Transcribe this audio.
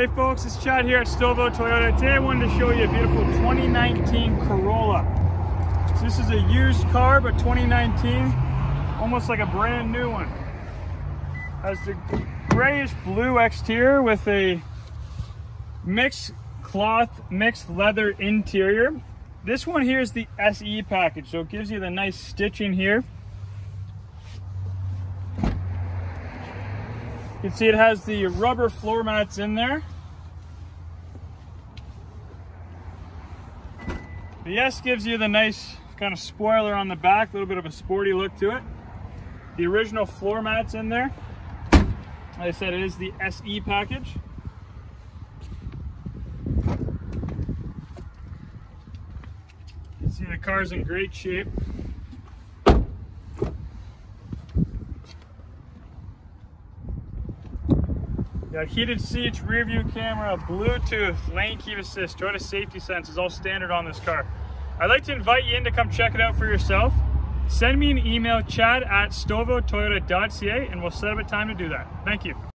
Hey folks, it's Chad here at Stouffville Toyota. Today I wanted to show you a beautiful 2019 Corolla. So this is a used car, but 2019, almost like a brand new one. Has the grayish blue exterior with a mixed cloth, mixed leather interior. This one here is the SE package, so it gives you the nice stitching here. You can see it has the rubber floor mats in there. The S gives you the nice kind of spoiler on the back, a little bit of a sporty look to it. The original floor mats in there. Like I said, it is the SE package. You can see the car's in great shape. Got heated seats, rear view camera, Bluetooth, lane keep assist, Toyota Safety Sense is all standard on this car. I'd like to invite you in to come check it out for yourself. Send me an email, chad@stouffvilletoyota.ca, and we'll set up a time to do that. Thank you.